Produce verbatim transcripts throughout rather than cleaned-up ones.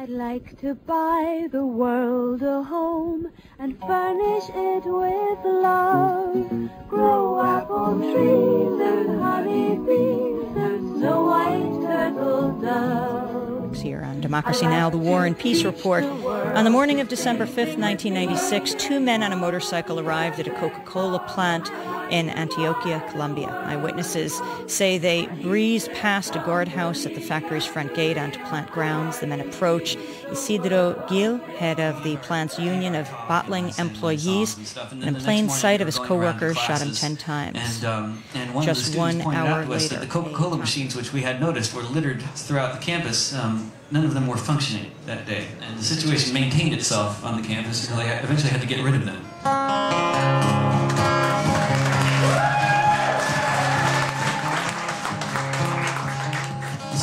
I'd like to buy the world a home and furnish it with love. Grow apple trees and honey bees and snow white turtle doves. Here on Democracy Now!, the War and Peace Report. On the morning of December fifth, nineteen ninety-six, two men on a motorcycle arrived at a Coca-Cola plant in Antioquia, Colombia. Eyewitnesses say they breezed past a guardhouse at the factory's front gate onto plant grounds. The men approach. Isidro Gil, head of the plant's union of bottling employees, and in plain sight of his co-worker, shot him ten times. And, um, and one Just one hour later, that the Coca-Cola machines, which we had noticed, were littered throughout the campus. Um, none of them were functioning that day. And the situation maintained itself on the campus until they eventually had to get rid of them.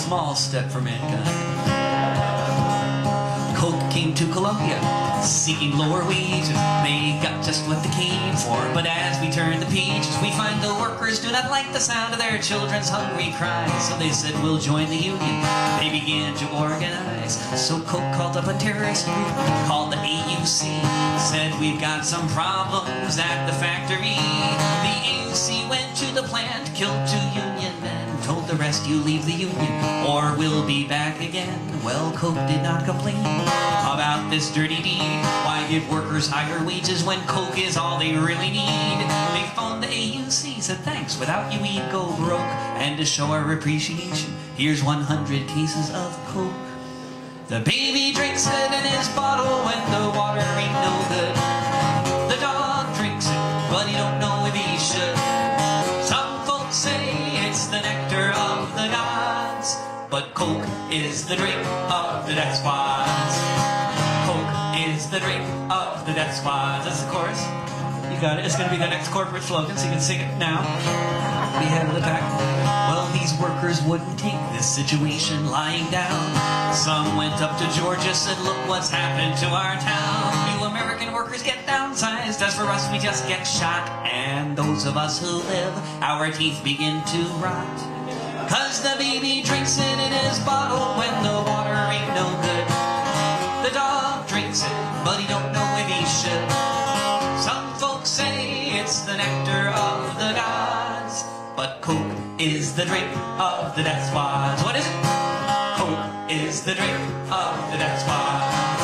Small step for mankind. Coke came to Colombia, seeking lower wages. They got just what they came for, but as we turn the pages, we find the workers do not like the sound of their children's hungry cries. So they said, we'll join the union. They began to organize. So Coke called up a terrorist group called the A U C. Said, we've got some problems at the factory. The A U C went to the plant, killed two union men. Told the rest, you leave the union, or we'll be back again. Well, Coke did not complain about this dirty deed. Why give workers higher wages when Coke is all they really need? They phoned the A U C, said thanks, without you we'd go broke. And to show our appreciation, here's one hundred cases of Coke. The baby drinks it in his bottle when the water ain't no good. The dog drinks it, but he don't know if he should. The nectar of the gods, but Coke is the drink of the death squads. Coke is the drink of the death squads. That's the chorus. You got it. It's going to be the next corporate slogan, so you can sing it now. We have the back. Well, these workers wouldn't take this situation lying down. Some went up to Georgia, said, look what's happened to our town. You American workers get downsized. As for us, we just get shot. And those of us who live, our teeth begin to rot. Cause the baby drinks it in his bottle when the water ain't no good. The dog drinks it, but he don't know if he should. Some folks say it's the nectar of the gods, but Coke is the drink of the death squads. What is it? Coke is the drink of the death squads.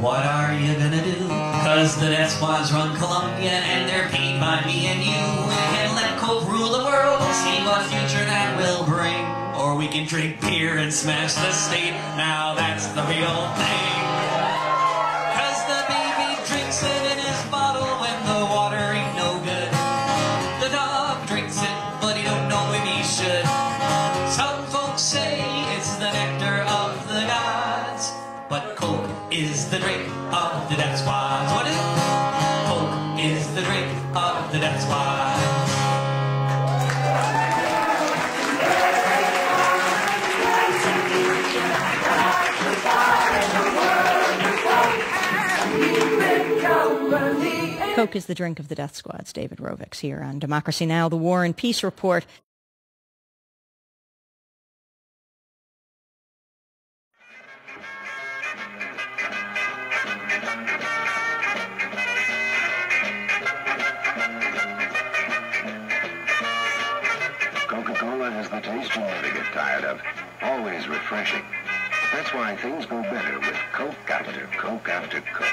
What are you gonna do? Cause the death squads run Colombia and they're paid by me and you. We can let Coke rule the world, see what future that will bring. Or we can drink beer and smash the state, now that's the real thing. Cause the baby drinks it in his bottle when the water ain't no good. The dog drinks it, but he don't know if he should. Some folks say it's the nectar of the gods, but Coke is the drink of the death squads. What is it? Coke is the drink of the death squads. Coke is the drink of the death squads. David Rovics here on Democracy Now!, the War and Peace Report. Coca-Cola has the taste you never get tired of. Always refreshing. That's why things go better with Coke after Coke after Coke.